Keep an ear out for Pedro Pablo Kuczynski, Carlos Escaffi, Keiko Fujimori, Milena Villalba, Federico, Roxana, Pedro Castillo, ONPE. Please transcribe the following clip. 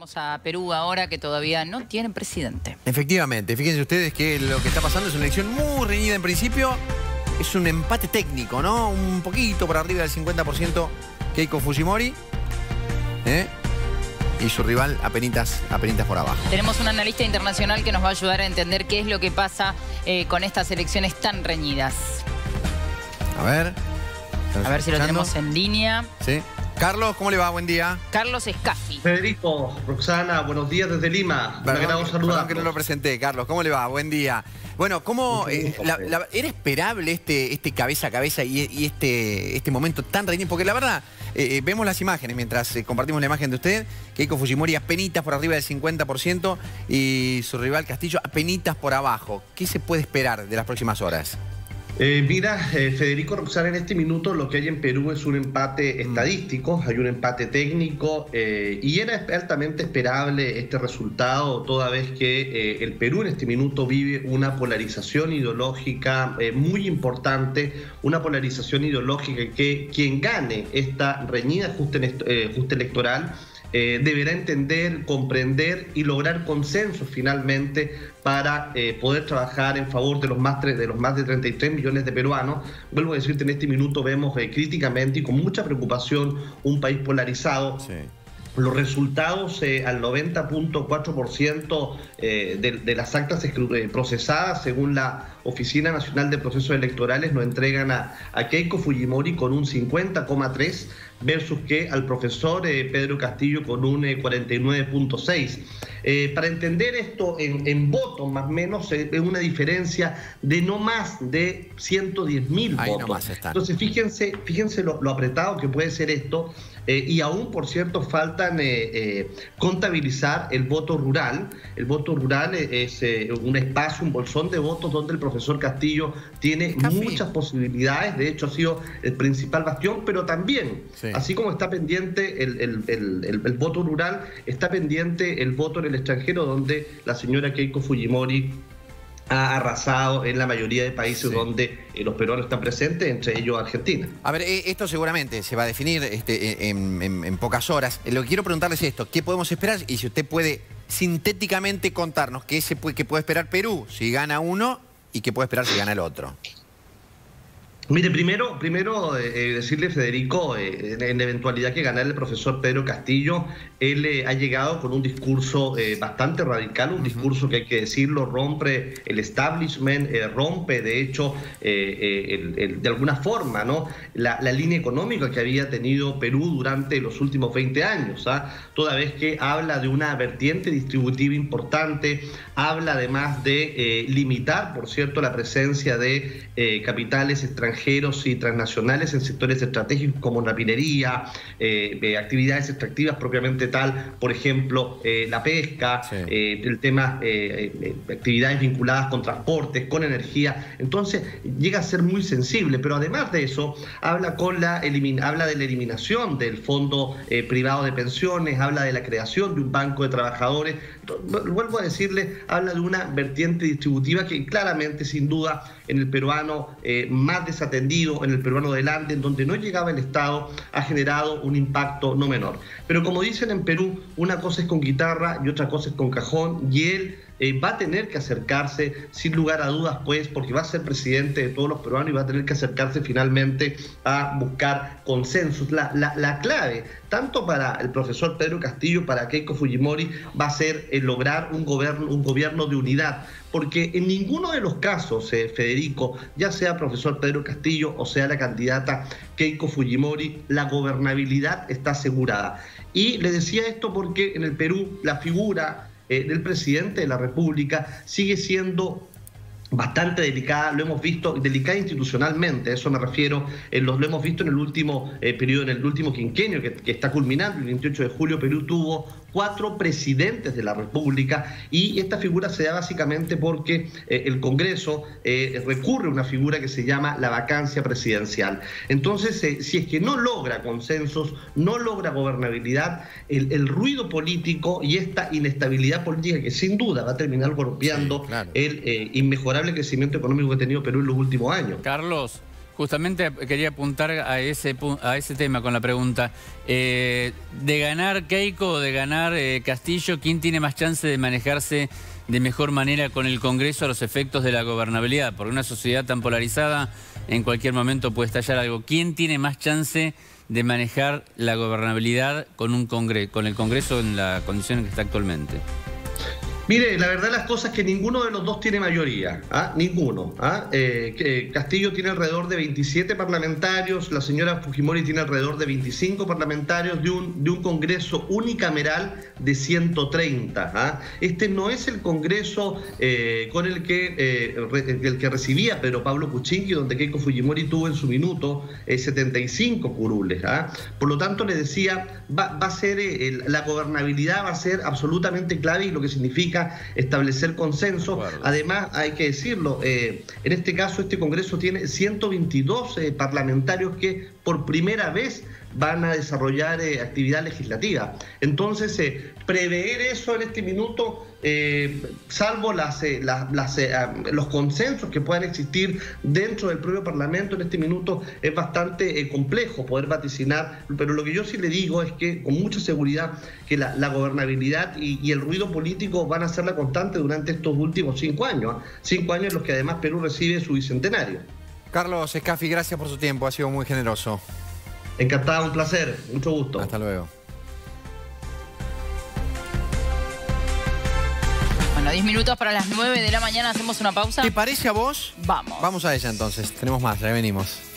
Vamos a Perú ahora, que todavía no tienen presidente. Efectivamente, fíjense ustedes que lo que está pasando es una elección muy reñida en principio. Es un empate técnico, ¿no? Un poquito por arriba del 50% Keiko Fujimori. Y su rival apenitas por abajo. Tenemos un analista internacional que nos va a ayudar a entender qué es lo que pasa con estas elecciones tan reñidas. A ver si lo tenemos en línea. Sí. Carlos, ¿cómo le va? Buen día. Carlos Escaffi. Federico, Roxana, buenos días desde Lima. Me agrado saludarlos. Que no lo presenté, Carlos. ¿Cómo le va? Buen día. Bueno, ¿cómo era esperable este cabeza a cabeza y este momento tan reñido? Porque la verdad, vemos las imágenes mientras compartimos la imagen de usted, Keiko Fujimori apenitas por arriba del 50% y su rival Castillo apenitas por abajo. ¿Qué se puede esperar de las próximas horas? Mira, Federico, Roxana, en este minuto lo que hay en Perú es un empate estadístico, hay un empate técnico y era altamente esperable este resultado, toda vez que el Perú en este minuto vive una polarización ideológica muy importante, una polarización ideológica que quien gane esta reñida justa electoral deberá entender, comprender y lograr consenso finalmente para poder trabajar en favor de los más de 33 millones de peruanos. Vuelvo a decirte, en este minuto vemos críticamente y con mucha preocupación un país polarizado. Sí. Los resultados al 90.4% de las actas procesadas, según la Oficina Nacional de Procesos Electorales, nos entregan a Keiko Fujimori con un 50,3% versus que al profesor Pedro Castillo con un 49,6%. Para entender esto en votos, más o menos, es una diferencia de no más de 110.000 votos. Entonces, fíjense lo apretado que puede ser esto. Y aún, por cierto, faltan contabilizar el voto rural. El voto rural es un espacio, un bolsón de votos donde el profesor Castillo tiene muchas posibilidades. De hecho, ha sido el principal bastión, pero también, así como está pendiente el voto rural, está pendiente el voto en el extranjero, donde la señora Keiko Fujimori ha arrasado en la mayoría de países donde los peruanos están presentes, entre ellos Argentina. A ver, esto seguramente se va a definir en pocas horas. Lo que quiero preguntarles es esto: ¿qué podemos esperar? Y si usted puede sintéticamente contarnos qué puede esperar Perú si gana uno y qué puede esperar si gana el otro. Mire, primero decirle, Federico, en la eventualidad que ganara el profesor Pedro Castillo, él ha llegado con un discurso bastante radical, un discurso que, hay que decirlo, rompe el establishment, rompe, de hecho, de alguna forma, ¿no?, la línea económica que había tenido Perú durante los últimos 20 años, toda vez que habla de una vertiente distributiva importante, habla además de limitar, por cierto, la presencia de capitales extranjeros y transnacionales en sectores estratégicos como la minería, actividades extractivas propiamente tal, por ejemplo, la pesca, el tema actividades vinculadas con transportes, con energía. Entonces llega a ser muy sensible, pero además de eso habla, habla de la eliminación del fondo privado de pensiones, habla de la creación de un banco de trabajadores. Vuelvo a decirle, habla de una vertiente distributiva que claramente, sin duda, en el peruano más desatendido, en el peruano delante, en donde no llegaba el Estado, ha generado un impacto no menor. Pero como dicen en Perú, una cosa es con guitarra y otra cosa es con cajón, y él va a tener que acercarse, sin lugar a dudas, pues, porque va a ser presidente de todos los peruanos y va a tener que acercarse finalmente a buscar consensos. La clave, tanto para el profesor Pedro Castillo, para Keiko Fujimori, va a ser lograr un gobierno de unidad, porque en ninguno de los casos, Federico, ya sea profesor Pedro Castillo o sea la candidata Keiko Fujimori, la gobernabilidad está asegurada. Y le decía esto porque en el Perú la figura del presidente de la República sigue siendo bastante delicada, lo hemos visto, delicada institucionalmente, a eso me refiero, lo hemos visto en el último periodo, en el último quinquenio que está culminando. El 28 de julio Perú tuvo 4 presidentes de la República, y esta figura se da básicamente porque el Congreso recurre a una figura que se llama la vacancia presidencial. Entonces, si es que no logra consensos, no logra gobernabilidad, el ruido político y esta inestabilidad política que sin duda va a terminar golpeando el inmejorable crecimiento económico que ha tenido Perú en los últimos años. Carlos, Justamente quería apuntar a ese tema con la pregunta. ¿De ganar Keiko o de ganar Castillo, quién tiene más chance de manejarse de mejor manera con el Congreso a los efectos de la gobernabilidad? Porque una sociedad tan polarizada en cualquier momento puede estallar algo. ¿Quién tiene más chance de manejar la gobernabilidad con el Congreso en la condición en que está actualmente? Mire, la verdad las cosas es que ninguno de los dos tiene mayoría, ¿ah? Ninguno. ¿Ah? Castillo tiene alrededor de 27 parlamentarios, la señora Fujimori tiene alrededor de 25 parlamentarios de un Congreso unicameral de 130. ¿Ah? Este no es el Congreso con el que recibía Pedro Pablo Kuczynski, donde Keiko Fujimori tuvo en su minuto 75 curules. ¿Ah? Por lo tanto, les decía, va a ser la gobernabilidad va a ser absolutamente clave y lo que significa establecer consenso. Además, hay que decirlo, en este caso este Congreso tiene 122 parlamentarios que por primera vez van a desarrollar actividad legislativa. Entonces, prever eso en este minuto, salvo los consensos que puedan existir dentro del propio Parlamento en este minuto, es bastante complejo poder vaticinar. Pero lo que yo sí le digo es que con mucha seguridad que la gobernabilidad y el ruido político van a ser la constante durante estos últimos 5 años. 5 años en los que además Perú recibe su bicentenario. Carlos Escaffi, gracias por su tiempo, ha sido muy generoso. Encantado, un placer, mucho gusto. Hasta luego. Bueno, 10 minutos para las 9 de la mañana, hacemos una pausa. ¿Te parece a vos? Vamos. Vamos a ella entonces, tenemos más, ya venimos.